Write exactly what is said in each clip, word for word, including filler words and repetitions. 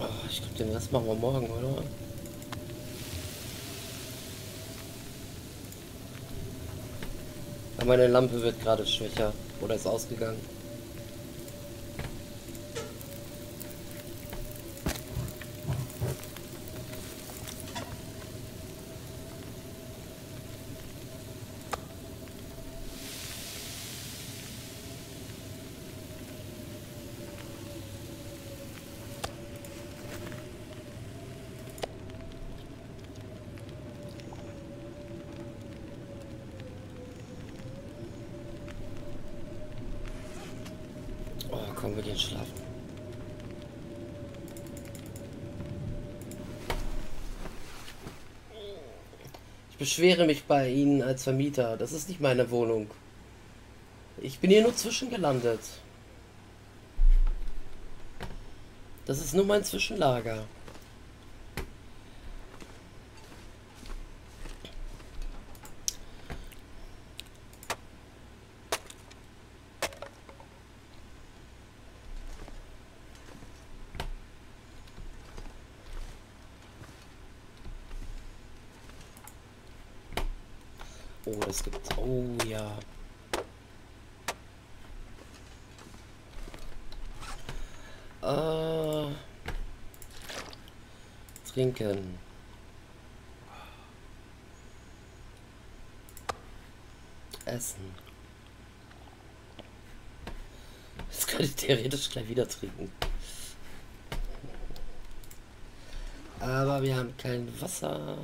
Oh, ich glaube, den Rest machen wir morgen, oder? Aber meine Lampe wird gerade schwächer. Oder ist ausgegangen. Komm, wir gehen schlafen. Ich beschwere mich bei Ihnen als Vermieter. Das ist nicht meine Wohnung. Ich bin hier nur zwischengelandet. Das ist nur mein Zwischenlager. Oh, das gibt's. Oh ja. Äh, trinken. Essen. Das könnte ich theoretisch gleich wieder trinken. Aber wir haben kein Wasser.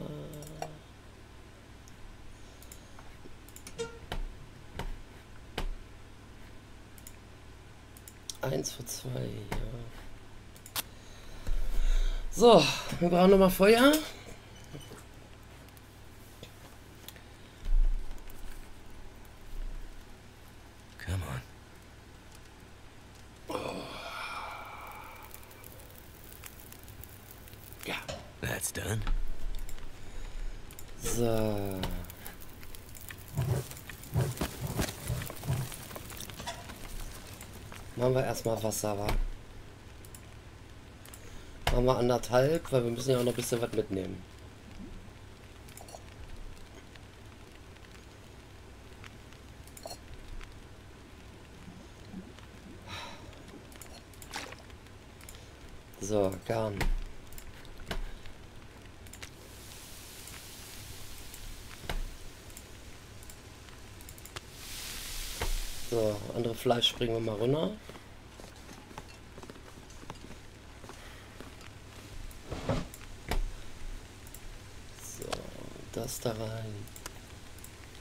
eins vor zwei, ja. So, wir brauchen nochmal Feuer. Come on. Oh. Ja. That's done. So. Machen wir erstmal Wasser, wa? Machen wir anderthalb, weil wir müssen ja auch noch ein bisschen was mitnehmen. So, Garn. So, andere Fleisch bringen wir mal runter. So, das da rein.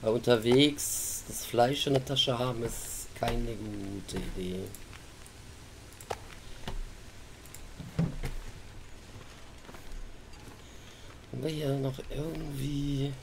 Aber unterwegs das Fleisch in der Tasche haben ist keine gute Idee. Haben wir hier noch irgendwie...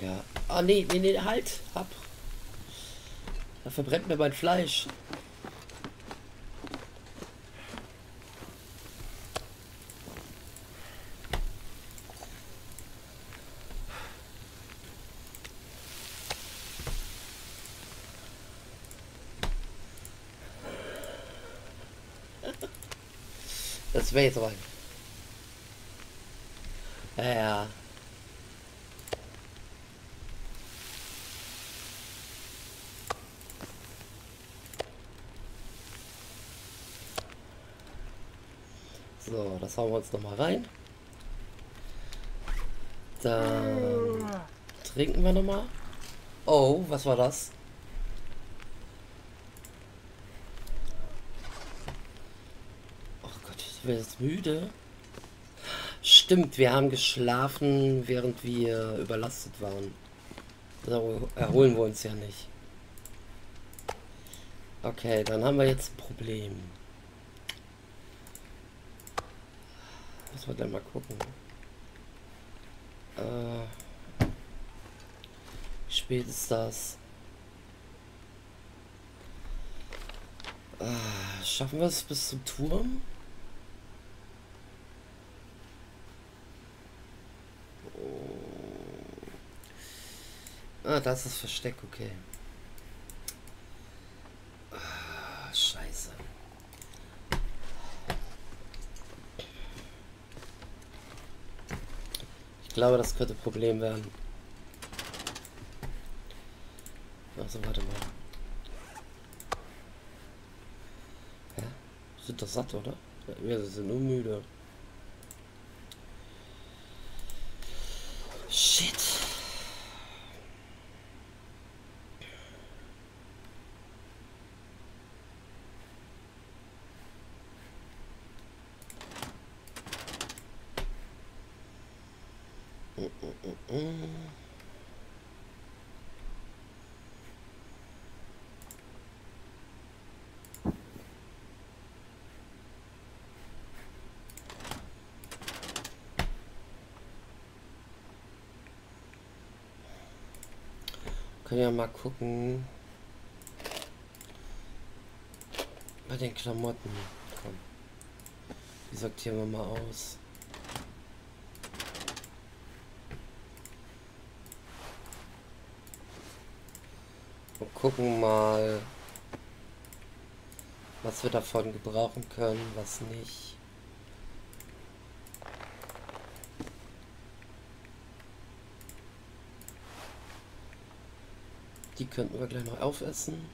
Ja. Ah, nee, nee, nee, halt. Ab. Da verbrennt mir mein Fleisch. Das wäre jetzt aber... Ja, ja. So, das hauen wir uns nochmal rein. Dann trinken wir nochmal. Oh, was war das? Oh Gott, ich bin jetzt müde. Stimmt, wir haben geschlafen, während wir überlastet waren. Da erholen wir uns ja nicht. Okay, dann haben wir jetzt ein Problem. Müssen wir dann mal gucken. Äh, ich spät ist das? Äh, schaffen wir es bis zum Turm? Oh. Ah, das ist das Versteck, okay. Ah, scheiße. Ich glaube, das könnte ein Problem werden. Also, warte mal. Hä? Sind doch satt, oder? Ja, sie sind nur müde. Shit. Mm -mm -mm. Ja, mal gucken bei den Klamotten. Komm. Die sortieren wir mal aus. Und gucken mal, was wir davon gebrauchen können, was nicht. Die könnten wir gleich noch aufessen.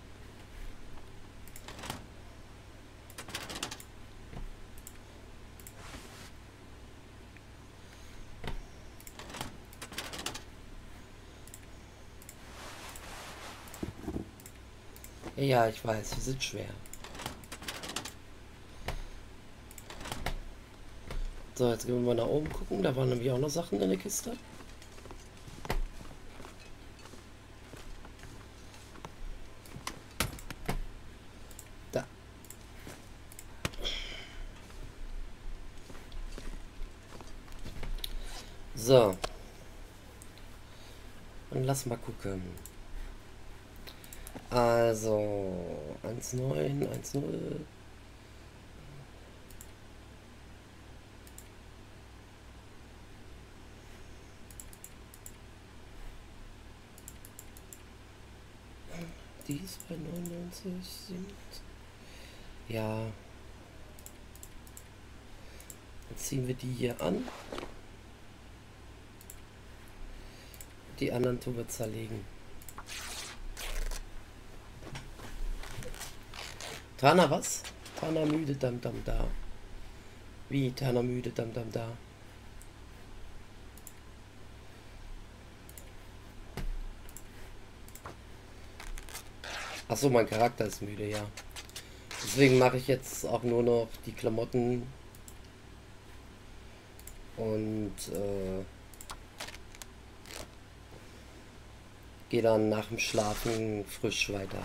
Ja, ich weiß, wir sind schwer. So, jetzt gehen wir mal nach oben gucken. Da waren nämlich auch noch Sachen in der Kiste. So. Und lass mal gucken. Also eins neun, eins null. Die ist bei neunundneunzig sind. Ja. Dann ziehen wir die hier an. Die anderen Tube zerlegen. Tana was? Tana müde, dam dam da. Wie Tana müde, dam dam da. Achso, mein Charakter ist müde, ja. Deswegen mache ich jetzt auch nur noch die Klamotten. Und äh... gehe dann nach dem Schlafen frisch weiter.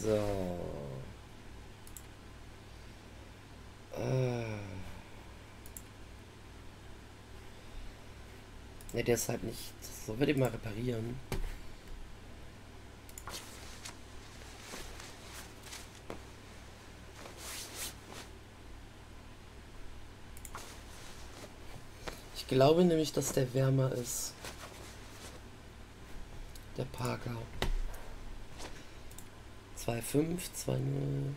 So. Äh. Ne, der ist halt nicht. So würde ich mal reparieren. Ich glaube nämlich, dass der wärmer ist. Der Parker. zwei fünf, zwei null.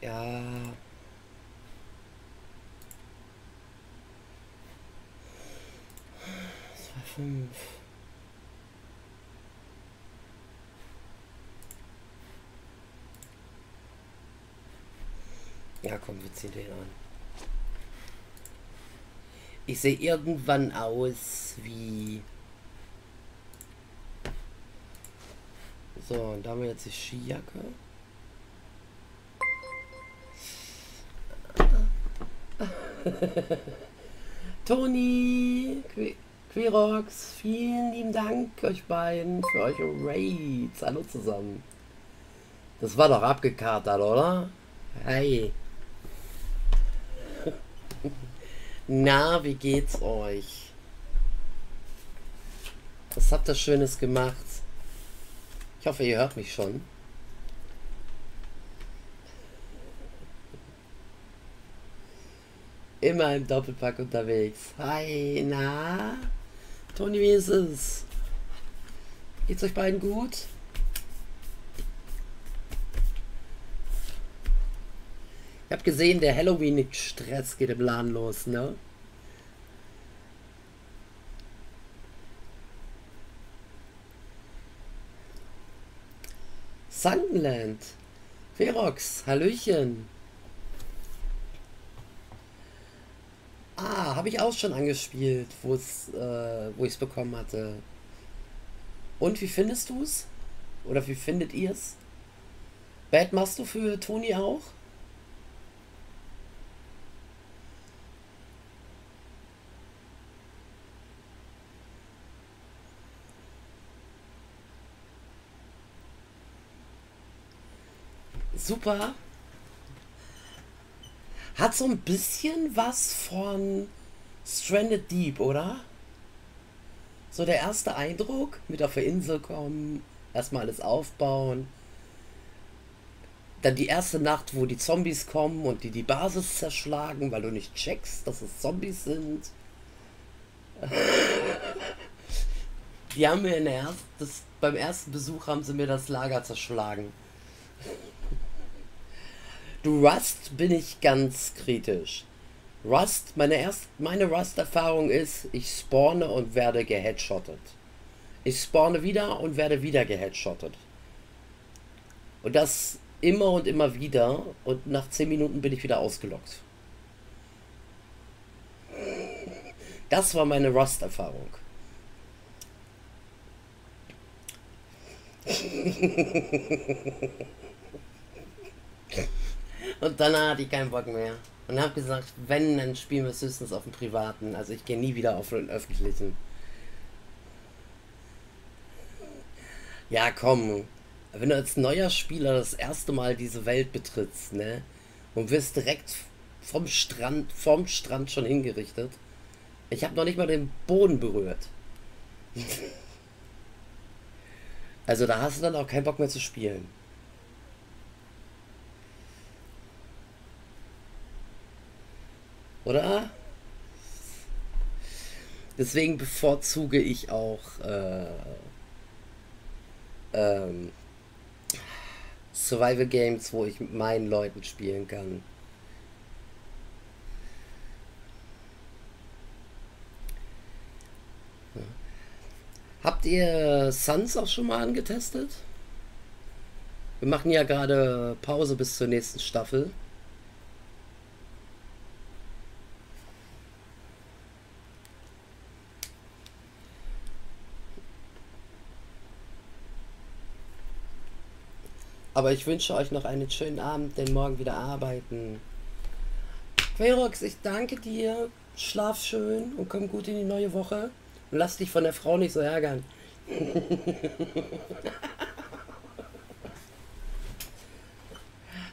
Ja. zwei fünf. Ja, komm, wir ziehen den an. Ich sehe irgendwann aus wie... So, und da haben wir jetzt die Skijacke. Toni, Qu Querox, vielen lieben Dank euch beiden für eure Raids. Hallo zusammen. Das war doch abgekatert, oder? Hey. Na, wie geht's euch? Was habt ihr Schönes gemacht? Ich hoffe, ihr hört mich schon. Immer im Doppelpack unterwegs. Hi, na? Toni, wie ist es? Geht's euch beiden gut? Ich hab gesehen, der Halloween-Stress geht im Laden los, ne? Sandland. Ferox, hallöchen. Ah, habe ich auch schon angespielt, wo es, äh, wo ich es bekommen hatte. Und wie findest du es? Oder wie findet ihr es? Bad machst du für Toni auch? Super. Hat so ein bisschen was von Stranded Deep, oder? So der erste Eindruck, mit auf der Insel kommen, erstmal alles aufbauen. Dann die erste Nacht, wo die Zombies kommen und die die Basis zerschlagen, weil du nicht checkst, dass es Zombies sind. Die haben mir in der ersten, das, beim ersten Besuch haben sie mir das Lager zerschlagen. Du, Rust bin ich ganz kritisch. Rust, meine, erst, meine Rust-Erfahrung ist, ich spawne und werde geheadshottet. Ich spawne wieder und werde wieder geheadshottet. Und das immer und immer wieder. Und nach zehn Minuten bin ich wieder ausgelockt. Das war meine Rust-Erfahrung. Und danach hatte ich keinen Bock mehr. Und habe gesagt, wenn, dann spielen wir es höchstens auf dem Privaten. Also ich gehe nie wieder auf den Öffentlichen. Ja, komm. Wenn du als neuer Spieler das erste Mal diese Welt betrittst, ne? Und wirst direkt vom Strand, vom Strand schon hingerichtet. Ich habe noch nicht mal den Boden berührt. Also da hast du dann auch keinen Bock mehr zu spielen. Oder? Deswegen bevorzuge ich auch äh, ähm, Survival Games, wo ich mit meinen Leuten spielen kann. Ja. Habt ihr Sons auch schon mal angetestet? Wir machen ja gerade Pause bis zur nächsten Staffel. Aber ich wünsche euch noch einen schönen Abend, denn morgen wieder arbeiten. Querox, ich danke dir. Schlaf schön und komm gut in die neue Woche. Und lass dich von der Frau nicht so ärgern.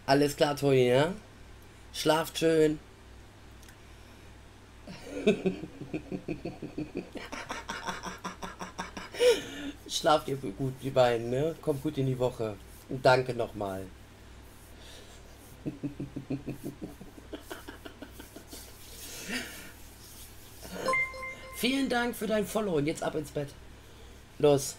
Alles klar, Toni, ja? Schlaft schön. Schlaft ihr gut, die beiden, ne? Kommt gut in die Woche. Danke nochmal. Vielen Dank für dein Follow und jetzt ab ins Bett. Los.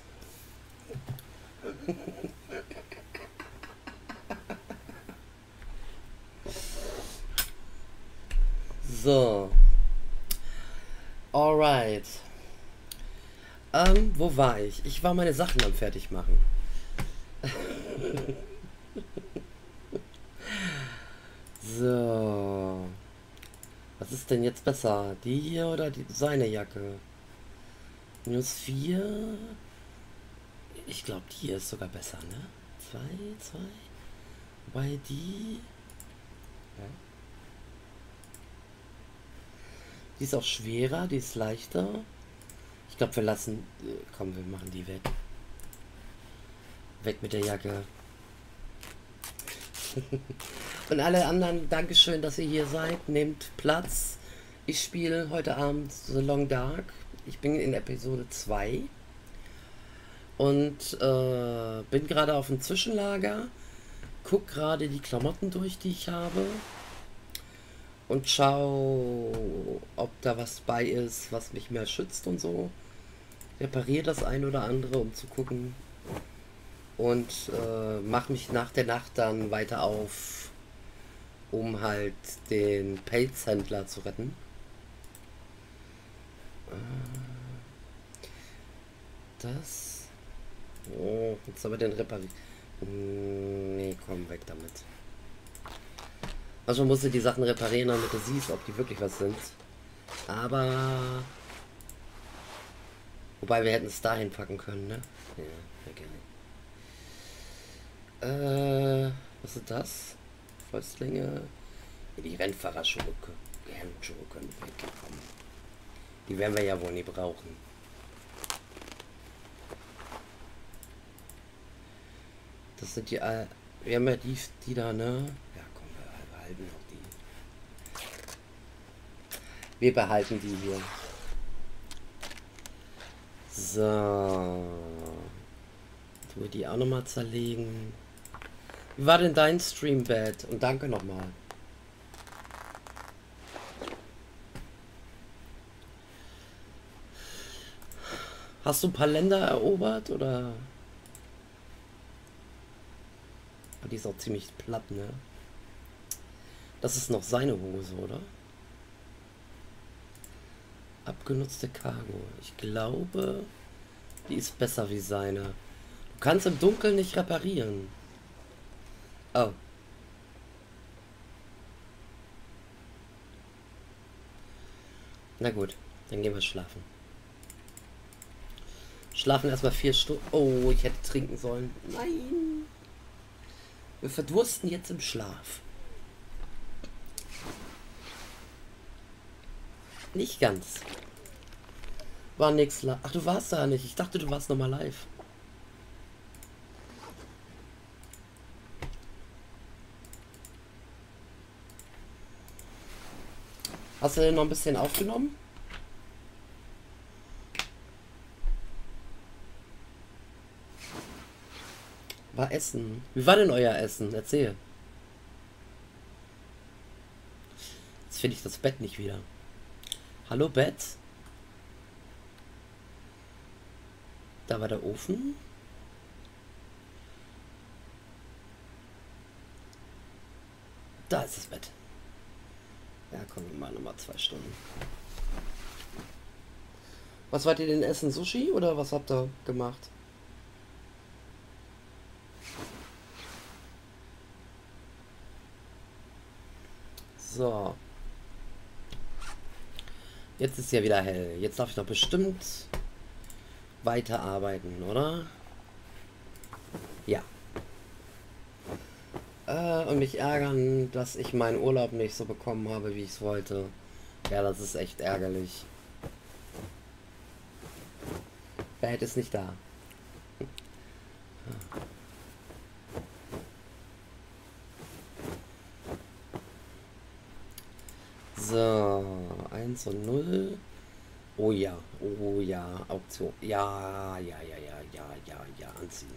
So. Alright. Ähm, wo war ich? Ich war meine Sachen am Fertigmachen. So. Was ist denn jetzt besser? Die hier oder die, seine Jacke? minus vier. Ich glaube, die hier ist sogar besser, ne? zwei, zwei. Wobei die... Ja. Die ist auch schwerer, die ist leichter. Ich glaube, wir lassen... Komm, wir machen die weg. Weg mit der Jacke. Und alle anderen, Dankeschön, dass ihr hier seid. Nehmt Platz. Ich spiele heute Abend The Long Dark. Ich bin in Episode zwei. Und äh, bin gerade auf dem Zwischenlager, guck gerade die Klamotten durch, die ich habe. Und schau, ob da was bei ist, was mich mehr schützt und so. Repariere das ein oder andere, um zu gucken. Und äh, mache mich nach der Nacht dann weiter auf, um halt den Pelzhändler zu retten. Das. Oh, jetzt aber den Reparier. Nee, komm, weg damit. Also musst du die Sachen reparieren, damit du siehst, ob die wirklich was sind. Aber... Wobei, wir hätten es dahin packen können, ne? Ja, ja gerne. Äh, was ist das? Fäustlinge. Die Rennfahrerschuhe können wegkommen. Die werden wir ja wohl nie brauchen. Das sind die... Äh, wir haben ja die, die da, ne? Ja, komm, wir behalten noch die. Wir behalten die hier. So. Tue die auch nochmal zerlegen. Wie war denn dein Streambad? Und danke nochmal. Hast du ein paar Länder erobert oder? Die ist auch ziemlich platt, ne? Das ist noch seine Hose, oder? Abgenutzte Cargo. Ich glaube, die ist besser wie seine. Du kannst im Dunkeln nicht reparieren. Oh. Na gut, dann gehen wir schlafen. Schlafen erstmal vier Stunden. Oh, ich hätte trinken sollen. Nein. Wir verdursten jetzt im Schlaf. Nicht ganz. War nix live. Ach, du warst da nicht. Ich dachte, du warst nochmal live. Hast du denn noch ein bisschen aufgenommen? War Essen. Wie war denn euer Essen? Erzähl. Jetzt finde ich das Bett nicht wieder. Hallo Bett? Da war der Ofen. Da ist das Bett. Ja, kommen wir mal nochmal zwei Stunden. Was wart ihr denn essen? Sushi oder was habt ihr gemacht? So. Jetzt ist ja wieder hell. Jetzt darf ich doch bestimmt weiterarbeiten, oder? Ja. Äh, und mich ärgern, dass ich meinen Urlaub nicht so bekommen habe, wie ich es wollte. Ja, das ist echt ärgerlich. Bad ist nicht da. So, eins und null. Oh ja, oh ja, Auktion. Ja, ja, ja, ja, ja, ja, ja, anziehen.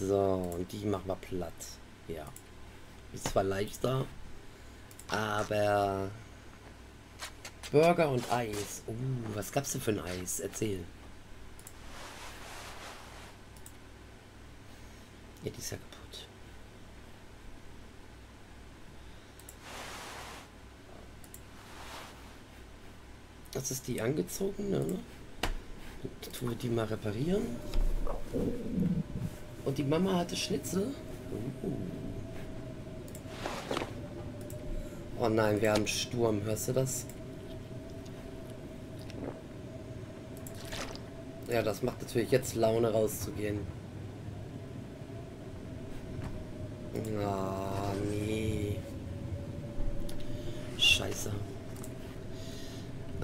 So, und die machen wir platt. Ja. Ist zwar leichter, aber... Burger und Eis. Uh, was gab's denn für ein Eis? Erzähl. Ja, die ist ja kaputt. Das ist die angezogene, ne? Dann tun wir die mal reparieren. Und die Mama hatte Schnitzel. Oh, oh nein, wir haben Sturm, hörst du das? Ja, das macht natürlich jetzt Laune rauszugehen. Ah, nee. Scheiße.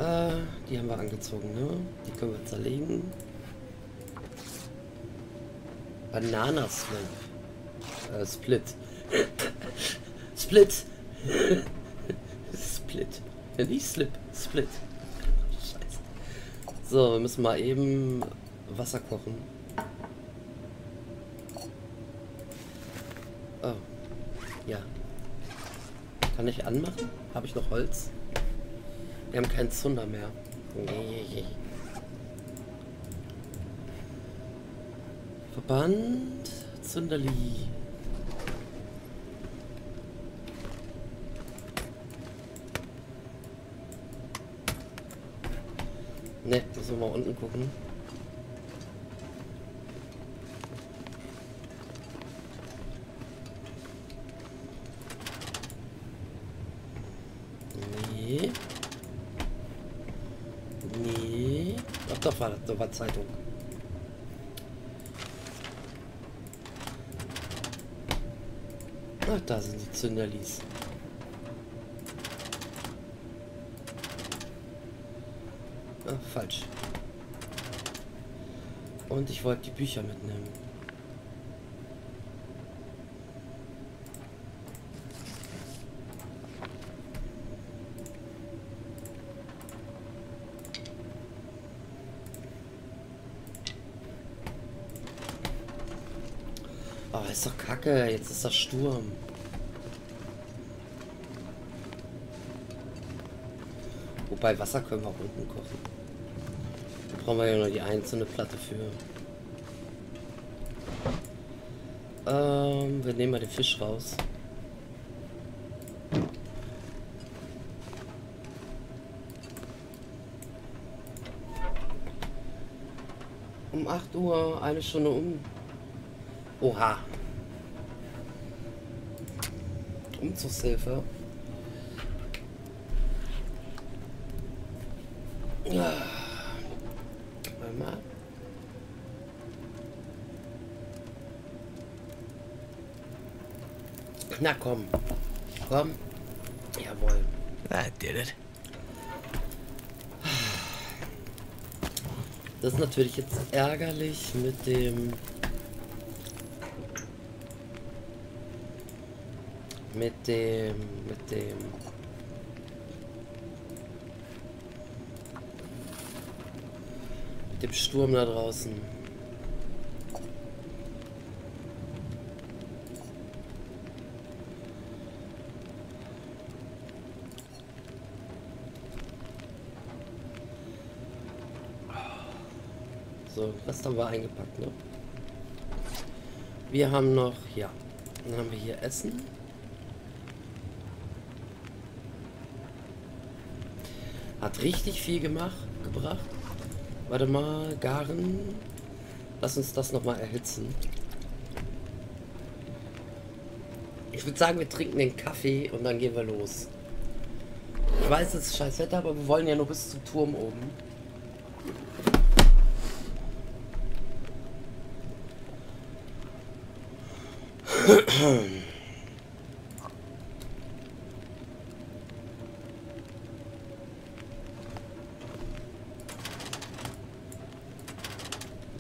Die haben wir angezogen, ne? Die können wir zerlegen. Bananasplit. Äh, Split. Split. Split. Ja, nicht Slip. Split. Scheiße. So, wir müssen mal eben Wasser kochen. Oh. Ja. Kann ich anmachen? Habe ich noch Holz? Wir haben keinen Zunder mehr. Nee. Verband. Zunderli. Ne, müssen wir mal unten gucken. Nee. Nee. Ach doch, war das, da war Zeitung. Ach, da sind die Zünderlis. Ah, falsch. Und ich wollte die Bücher mitnehmen. Oh, ist doch kacke, jetzt ist das Sturm. Wobei, Wasser können wir auch unten kochen. Da brauchen wir ja nur die einzelne Platte für. Ähm, wir nehmen mal den Fisch raus. Um acht Uhr, eine Stunde um. Oha. Umzugshilfe. Ja. Warte mal. Na komm. Komm. Jawohl. I did it. Das ist natürlich jetzt ärgerlich mit dem... Mit dem... Mit dem... Mit dem Sturm da draußen. So, das haben wir eingepackt, ne? Wir haben noch... Ja. Dann haben wir hier Essen. Hat richtig viel gemacht, gebracht. Warte mal, garen. Lass uns das nochmal erhitzen. Ich würde sagen, wir trinken den Kaffee und dann gehen wir los. Ich weiß, es ist scheiß Wetter, aber wir wollen ja nur bis zum Turm oben.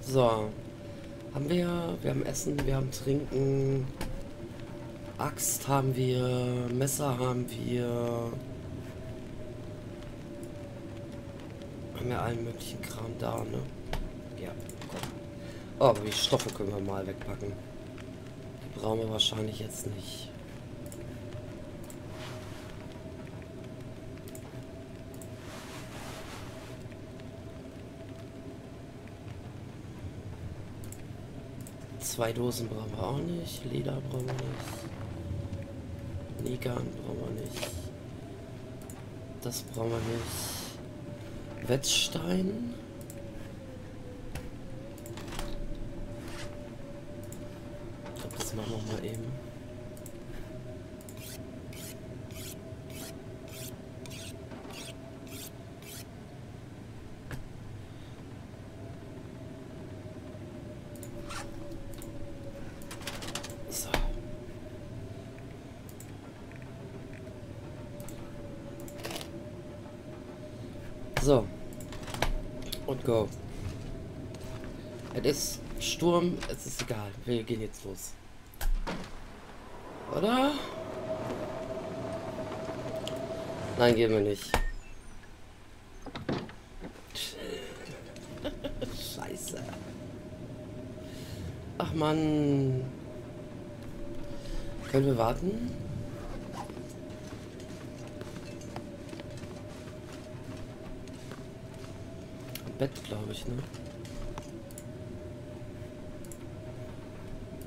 So, haben wir, wir haben Essen, wir haben Trinken, Axt haben wir, Messer haben wir, haben wir allen möglichen Kram da, ne? Ja, komm. Oh, aber die Stoffe können wir mal wegpacken. Die brauchen wir wahrscheinlich jetzt nicht. Zwei Dosen brauchen wir auch nicht, Leder brauchen wir nicht, Negan brauchen wir nicht, das brauchen wir nicht, Wetzstein, ich glaube, das machen wir mal eben. So, und go. Es ist Sturm, es ist egal. Wir gehen jetzt los. Oder? Nein, gehen wir nicht. Scheiße. Scheiße. Ach Mann. Können wir warten? Bett, glaube ich, ne?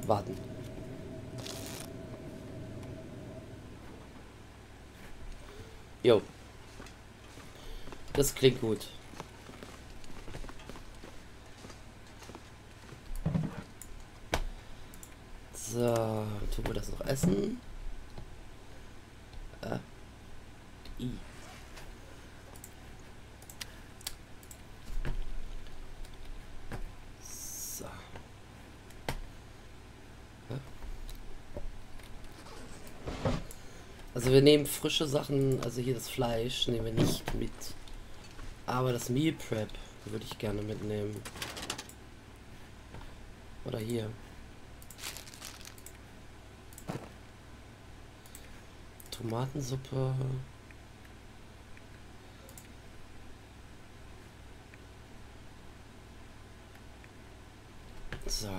Warten. Jo. Das klingt gut. So, tun wir das noch essen? Äh. I. Also wir nehmen frische Sachen, also hier das Fleisch nehmen wir nicht mit, aber das Meal Prep würde ich gerne mitnehmen. Oder hier. Tomatensuppe. So.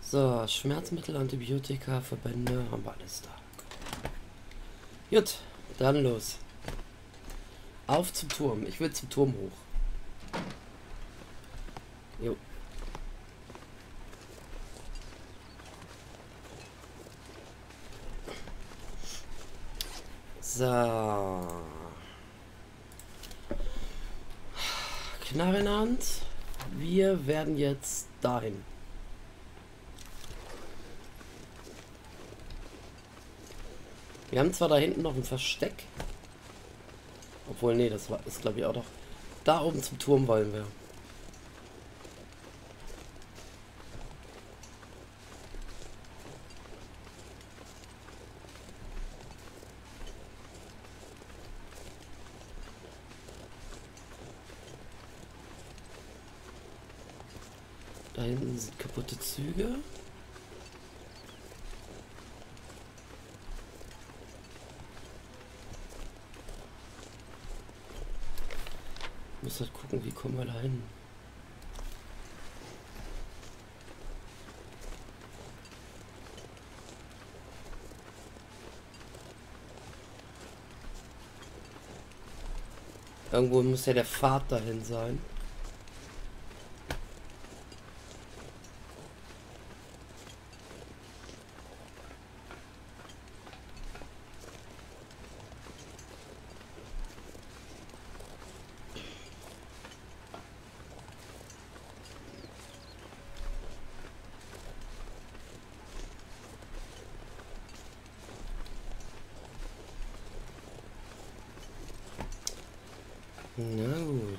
So, Schmerzmittel, Antibiotika, Verbände, haben wir alles da. Gut, dann los. Auf zum Turm. Ich will zum Turm hoch. Jo. So. Knarre in Hand. Wir werden jetzt dahin. Wir haben zwar da hinten noch ein Versteck. Obwohl, nee, das war, ist glaube ich auch noch. Da oben zum Turm wollen wir. Da hinten sind kaputte Züge. Muss halt gucken, wie kommen wir da hin. Irgendwo muss ja der Pfad dahin sein. Na gut.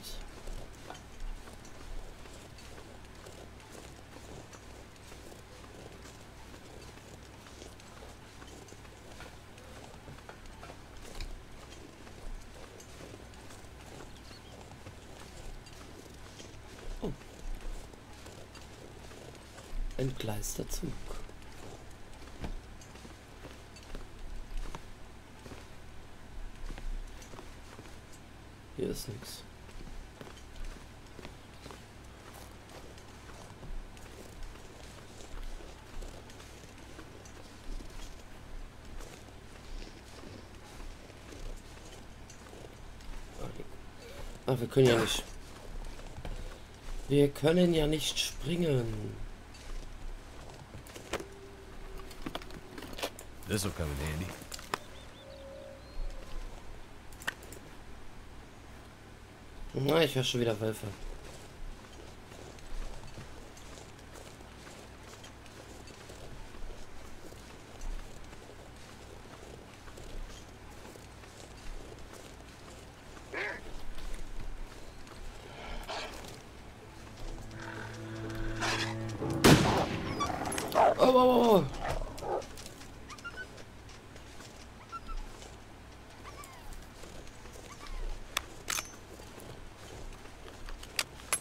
Oh. Entgleister Zug. Hier ist nichts. Ah, wir können ja nicht. Wir können ja nicht springen. Das will come in handy. Na, ich höre schon wieder Wölfe. Oh, oh, oh, oh.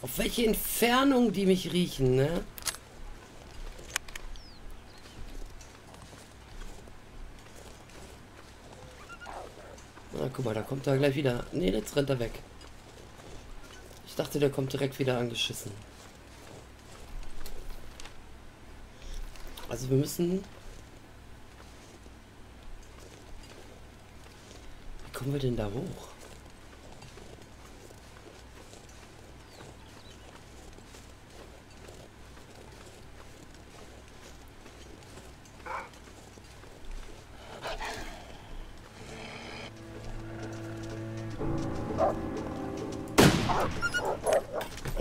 Auf welche Entfernung die mich riechen, ne? guck mal, da kommt er gleich wieder. Ne, jetzt rennt er weg. Ich dachte, der kommt direkt wieder angeschissen. Also wir müssen... Wie kommen wir denn da hoch?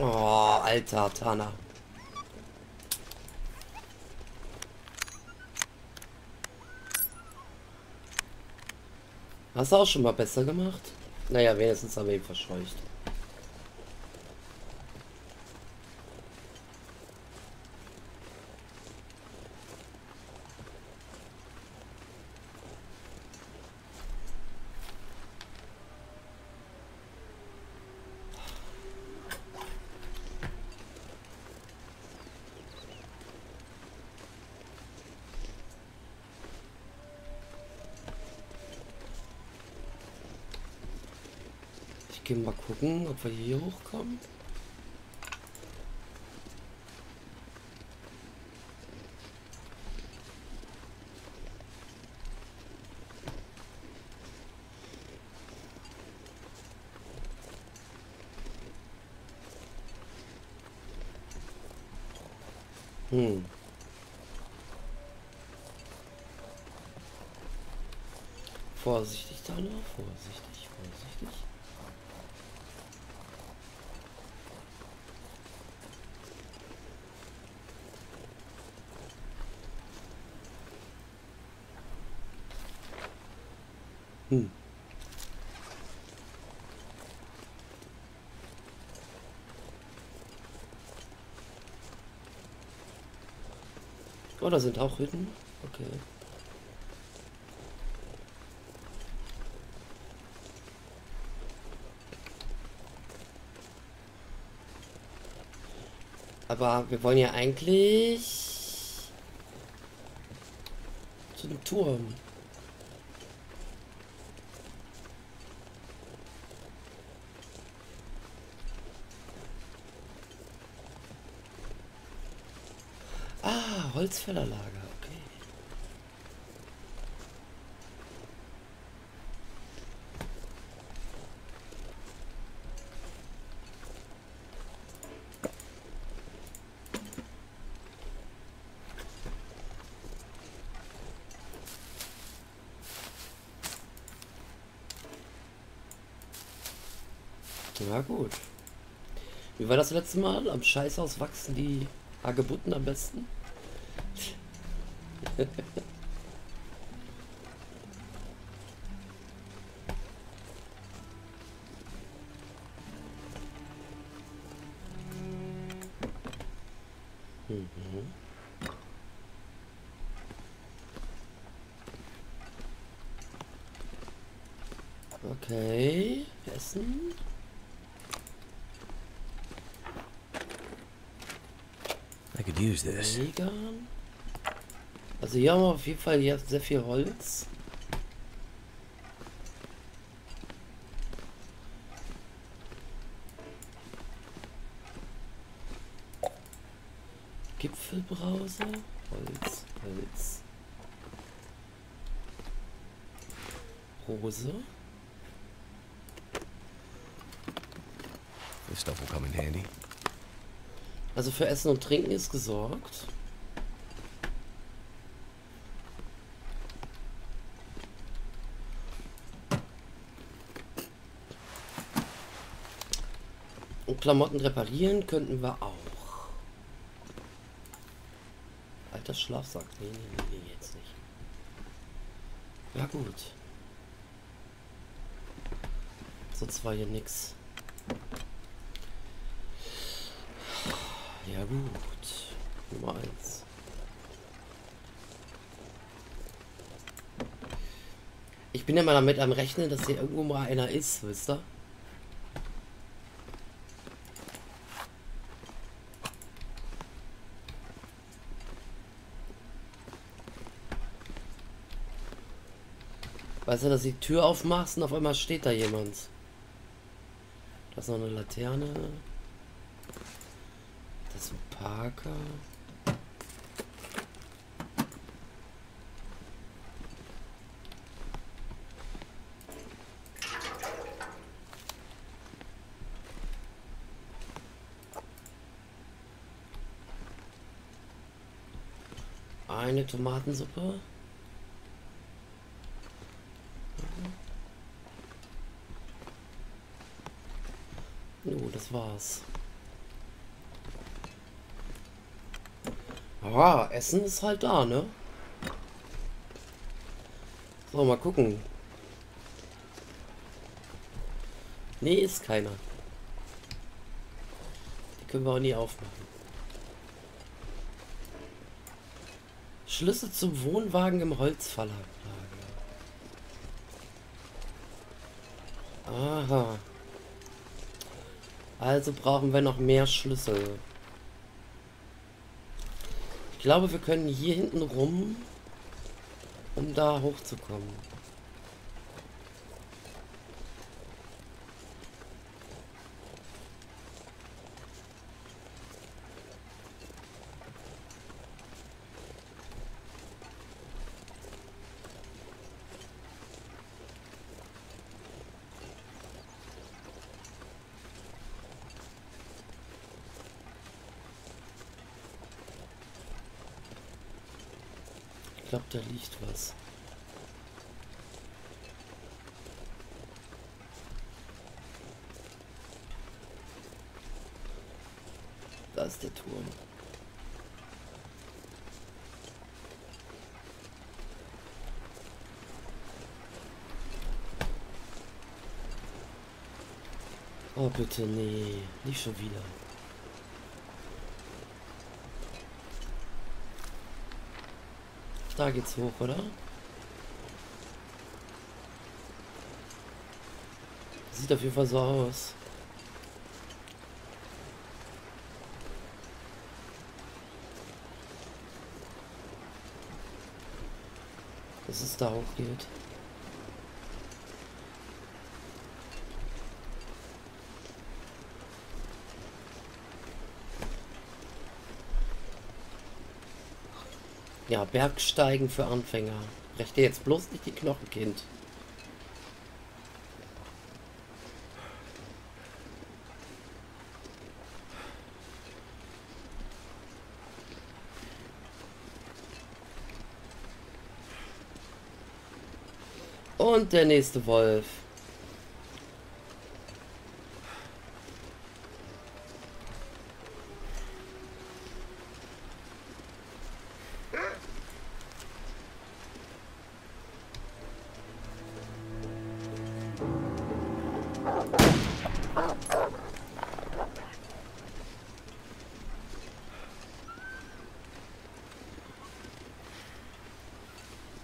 Oh, alter Tana. Hast du auch schon mal besser gemacht? Naja, wenigstens haben wir ihn verscheucht. Gehen wir mal gucken, ob wir hier hochkommen. Hm. Vorsichtig, da nur. Vorsichtig, vorsichtig. Hm. Oh, da sind auch Hütten. Okay. Aber wir wollen ja eigentlich zu dem Turm. Holzfällerlager, okay. Na gut. Wie war das letzte Mal? Am Scheißhaus wachsen die Hagebutten am besten? Mhm. Okay, essen. I could use this. Also hier haben wir auf jeden Fall hier sehr viel Holz. Gipfelbrause, Holz, Holz. Rose. This stuff will come in handy. Also für Essen und Trinken ist gesorgt. Klamotten reparieren könnten wir auch. Alter Schlafsack. Nee, nee, nee, nee, jetzt nicht. Ja gut. Sonst war hier nix. Ja gut. Nummer eins. Ich bin ja mal damit am Rechnen, dass hier irgendwo mal einer ist, wisst ihr? Weißt du, dass du die Tür aufmachst und auf einmal steht da jemand. Da ist noch eine Laterne. Das ist ein Parker. Eine Tomatensuppe. Oh, das war's. Ah, Essen ist halt da, ne? So, mal gucken. Ne, ist keiner. Die können wir auch nie aufmachen. Schlüssel zum Wohnwagen im Holzverlag. Aha. Also brauchen wir noch mehr Schlüssel. Ich glaube, wir können hier hinten rum, um da hochzukommen. Ich glaube, da liegt was. Da ist der Turm. Oh, bitte, nee, nicht schon wieder. Da geht's hoch, oder? Sieht auf jeden Fall so aus. Dass es da hoch geht. Ja, Bergsteigen für Anfänger. Brech dir jetzt bloß nicht die Knochen, Kind. Und der nächste Wolf.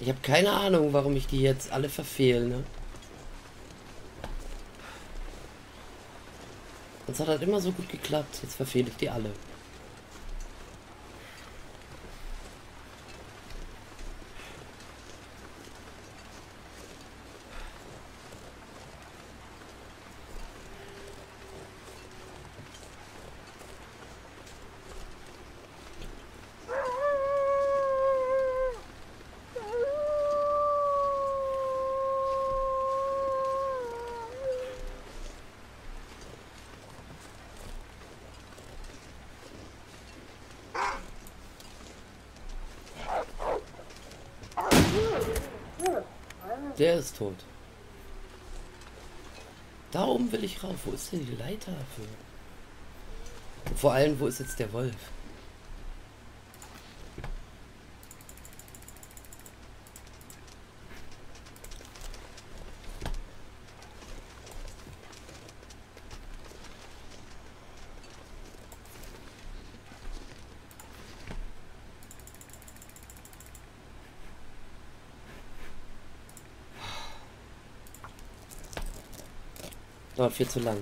Ich habe keine Ahnung, warum ich die jetzt alle verfehle, ne? Das hat halt immer so gut geklappt. Jetzt verfehle ich die alle. Der ist tot. Da oben will ich rauf. Wo ist denn die Leiter für? Und vor allem, wo ist jetzt der Wolf? Dauert viel zu lang.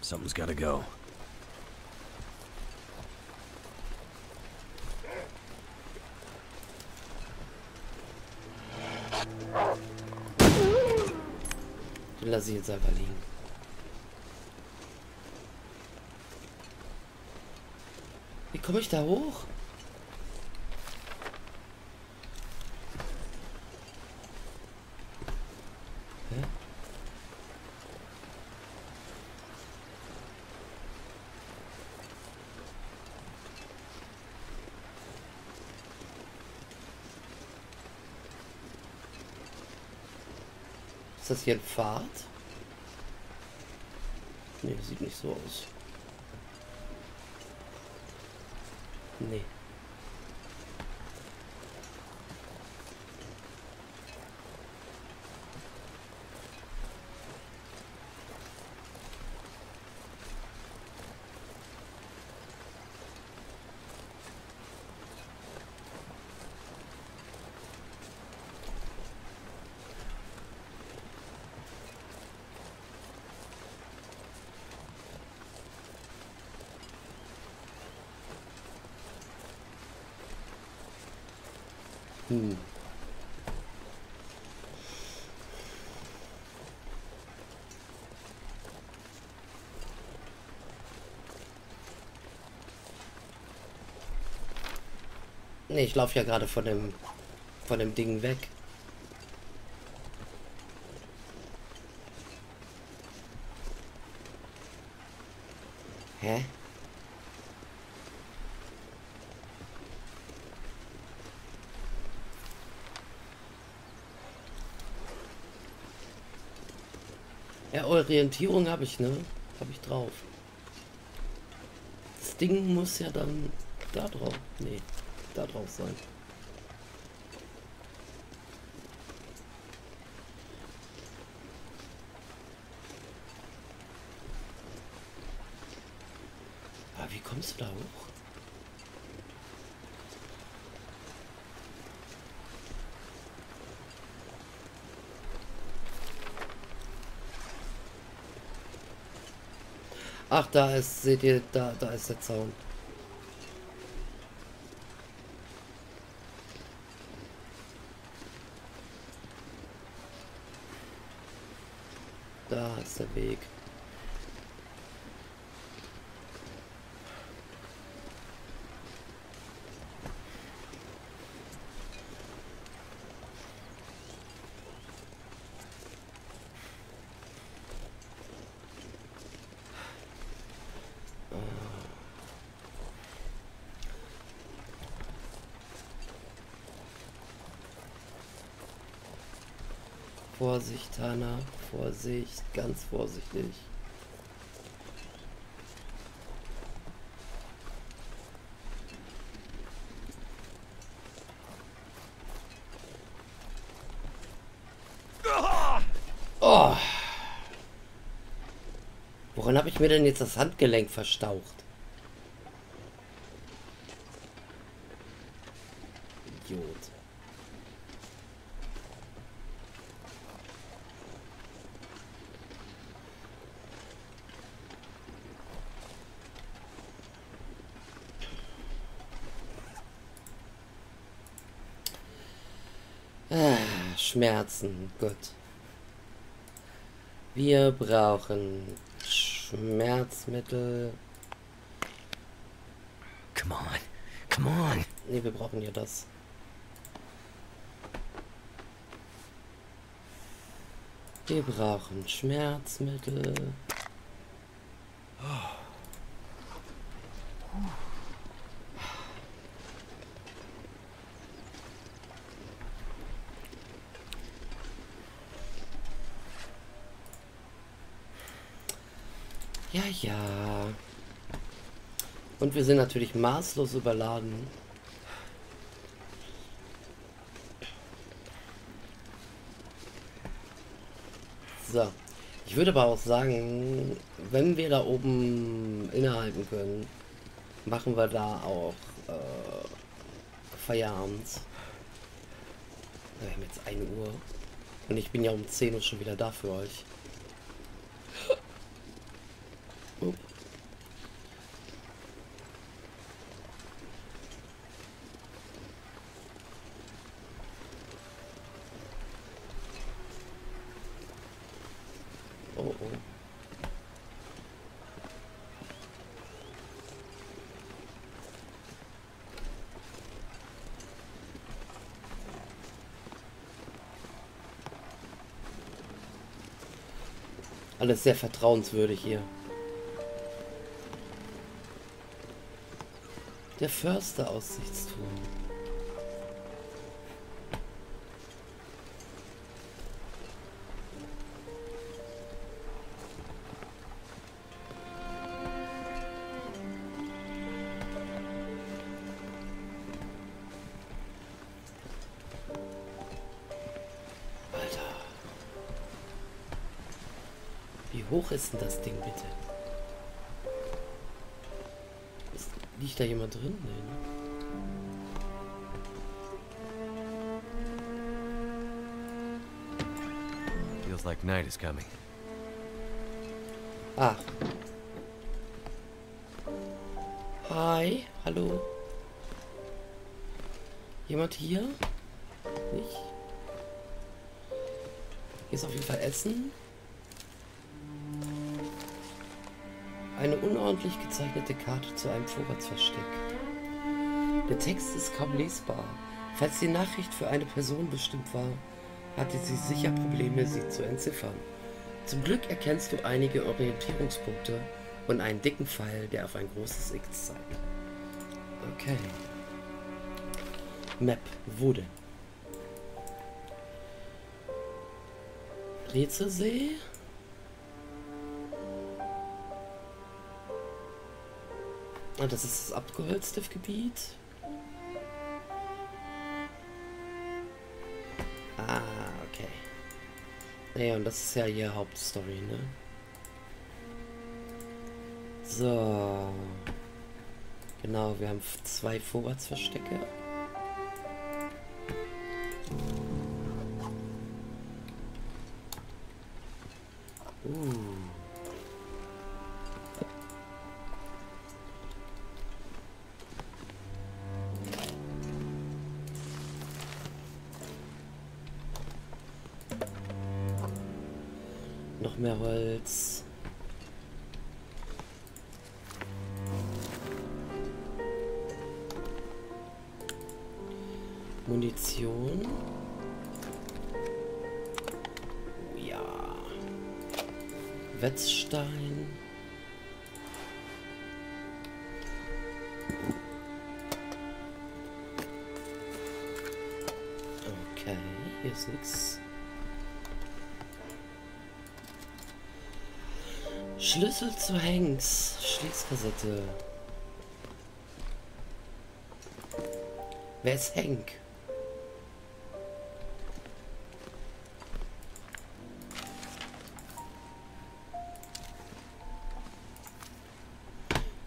Something's gotta go. Den lasse ich jetzt einfach liegen. Wie komme ich da hoch? Hä? Ist das hier ein Pfad? Ne, sieht nicht so aus. Nee. Hm. Nee, ich laufe ja gerade von dem von dem Ding weg. Hä? Ja, Orientierung habe ich, ne? Habe ich drauf. Das Ding muss ja dann da drauf. Nee, da drauf sein. Aber wie kommst du da hoch? Ach, da ist, seht ihr, da, da ist der Zaun. Da ist der Weg. Vorsicht, Hanna, Vorsicht, ganz vorsichtig. Oh. Woran habe ich mir denn jetzt das Handgelenk verstaucht? Idiot. Schmerzen, gut. Wir brauchen Schmerzmittel. Come on, come on. Ne, wir brauchen ja das. Wir brauchen Schmerzmittel. Ja, ja. Und wir sind natürlich maßlos überladen. So. Ich würde aber auch sagen, wenn wir da oben innehalten können, machen wir da auch äh, Feierabend. Wir haben jetzt ein Uhr. Und ich bin ja um zehn Uhr schon wieder da für euch. Alles sehr vertrauenswürdig hier. Der Förster-Aussichtsturm. Alter. Wie hoch ist denn das Ding bitte? Liegt da jemand drin? Nee, ne? Feels like night is coming. Ah. Hi, hallo. Jemand hier? Nicht? Hier ist auf jeden Fall Essen. Eine unordentlich gezeichnete Karte zu einem Vorratsversteck. Der Text ist kaum lesbar. Falls die Nachricht für eine Person bestimmt war, hatte sie sicher Probleme, sie zu entziffern. Zum Glück erkennst du einige Orientierungspunkte und einen dicken Pfeil, der auf ein großes X zeigt. Okay. Map. Wo denn? Rätselsee? Ah, das ist das abgeholzte Gebiet. Ah, okay. Naja, und das ist ja hier Hauptstory, ne? So. Genau, wir haben zwei Vorratsverstecke. Uh. Mehr Holz. Munition. Ja. Wetzstein. Okay, hier ist nichts. Schlüssel zu Hanks. Schließkassette. Wer ist Hank?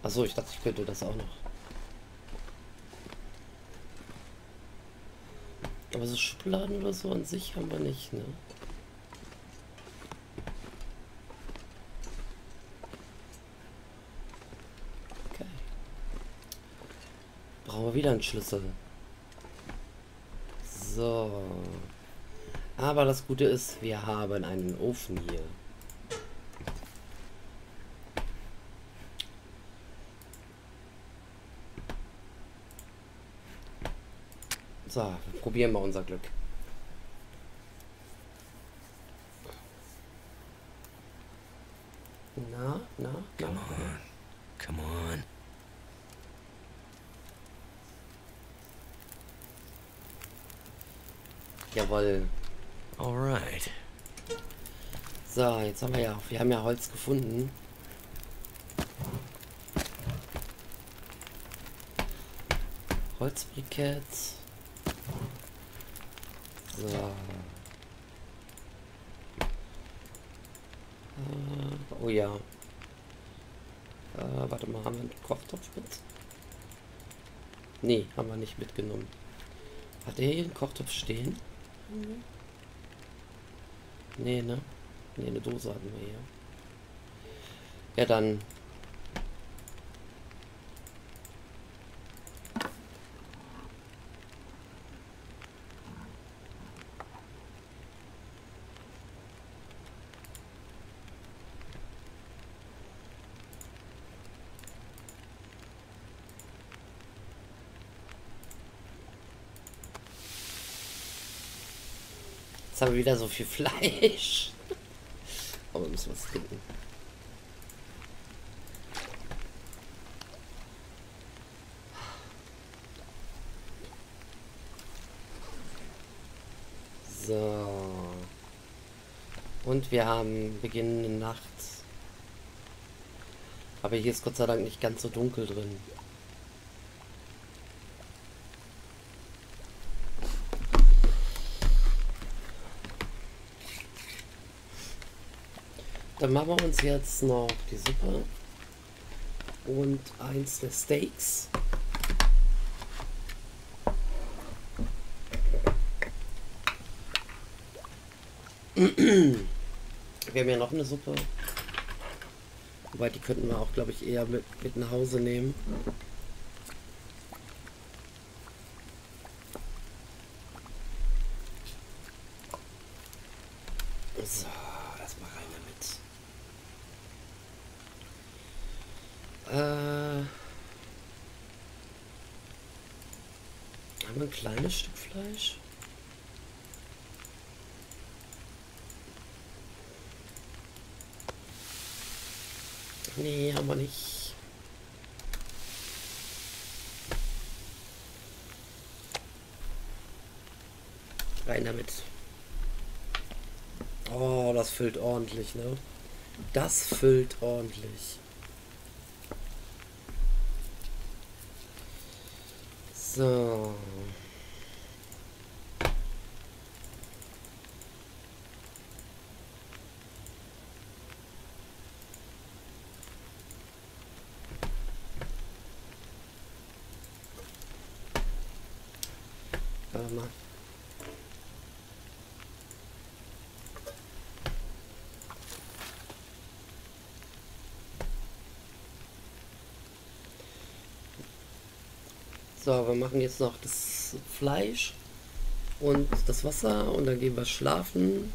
Achso, ich dachte, ich könnte das auch noch. Aber so Schubladen oder so an sich haben wir nicht, ne? Wieder ein Schlüssel. So. Aber das Gute ist, wir haben einen Ofen hier. So, probieren wir unser Glück. Na, na, na. Come on. Come on. Jawohl. Alright. So, jetzt haben wir ja, wir haben ja Holz gefunden. Holzbrikett. So. Äh, oh ja. Äh, warte mal, haben wir einen Kochtopf mit? Nee, haben wir nicht mitgenommen. Hat er hier einen Kochtopf stehen? Nee, ne? Nee, eine Dose hatten wir hier. Ja, dann. Jetzt haben wir wieder so viel Fleisch. Aber wir müssen was trinken. So. Und wir haben beginnende Nacht. Aber hier ist Gott sei Dank nicht ganz so dunkel drin. Dann machen wir uns jetzt noch die Suppe und eins der Steaks. Wir haben ja noch eine Suppe. Wobei, die könnten wir auch, glaube ich, eher mit, mit nach Hause nehmen. So, erstmal rein damit. Äh, haben wir ein kleines Stück Fleisch? Nee, haben wir nicht. Rein damit. Oh, das füllt ordentlich, ne? Das füllt ordentlich. So. So, wir machen jetzt noch das Fleisch und das Wasser und dann gehen wir schlafen.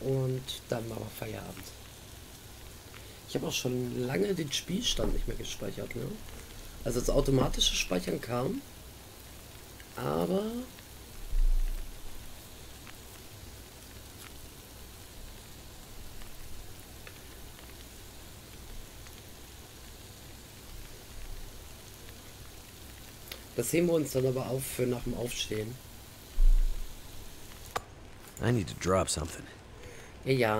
Und dann machen wir Feierabend. Ich habe auch schon lange den Spielstand nicht mehr gespeichert, ne? Also das automatische Speichern kam, aber das sehen wir uns dann aber auf für nach dem Aufstehen. I need to drop something. Ja, ja.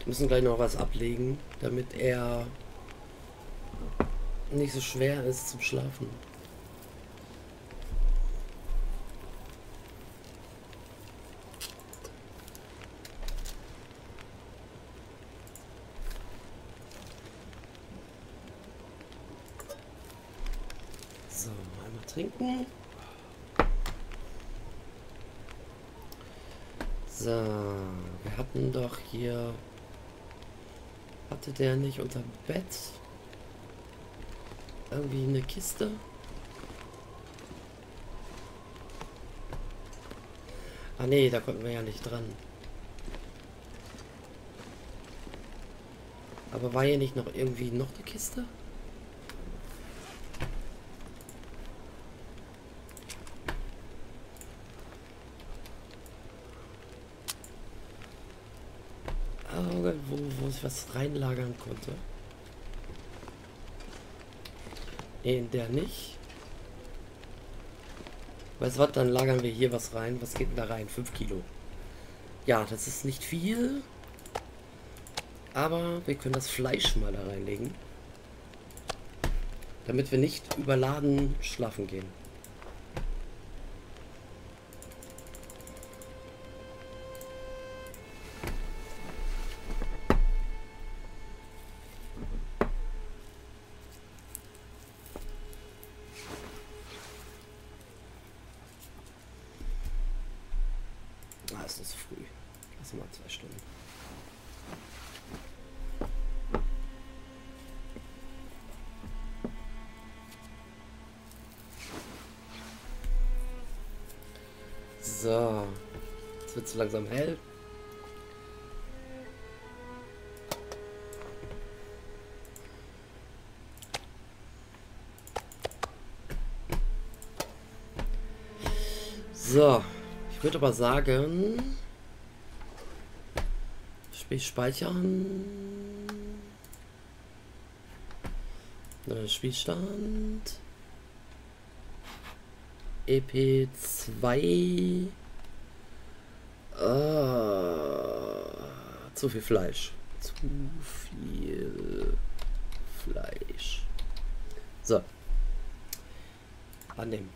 Wir müssen gleich noch was ablegen, damit er nicht so schwer ist zum Schlafen. So, einmal trinken. So, wir hatten doch hier... Hatte der nicht unter dem Bett irgendwie eine Kiste? Ah nee, da konnten wir ja nicht dran. Aber war hier nicht noch irgendwie noch eine Kiste? Wo, wo ich was reinlagern konnte. Nee, in der nicht. Weißt du was, dann lagern wir hier was rein. Was geht denn da rein? fünf Kilo. Ja, das ist nicht viel. Aber wir können das Fleisch mal da reinlegen. Damit wir nicht überladen schlafen gehen. So, jetzt wird es langsam hell. So, So, ich würde aber sagen, Spiel speichern, Spielstand, E P zwei, ah, zu viel Fleisch, zu viel Fleisch, so, annehmen.